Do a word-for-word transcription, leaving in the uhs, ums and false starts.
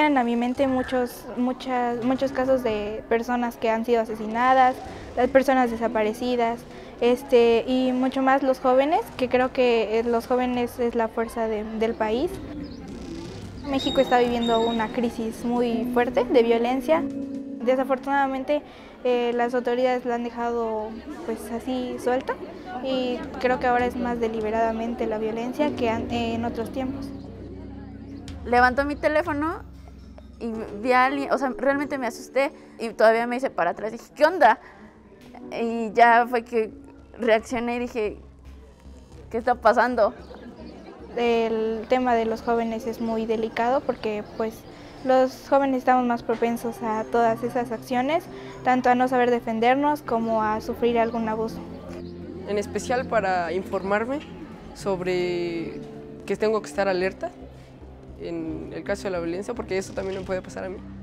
vienen a mi mente muchos, muchas, muchos casos de personas que han sido asesinadas, las personas desaparecidas, este, y mucho más los jóvenes, que creo que los jóvenes es la fuerza de, del país. México está viviendo una crisis muy fuerte de violencia. Desafortunadamente eh, las autoridades la han dejado pues así suelta y creo que ahora es más deliberadamente la violencia que eh, en otros tiempos. Levanto mi teléfono y vi a alguien, o sea, realmente me asusté y todavía me hice para atrás, dije, ¿qué onda? Y ya fue que reaccioné y dije, ¿qué está pasando? El tema de los jóvenes es muy delicado porque pues los jóvenes estamos más propensos a todas esas acciones, tanto a no saber defendernos como a sufrir algún abuso. En especial para informarme sobre que tengo que estar alerta en el caso de la violencia, porque eso también me puede pasar a mí.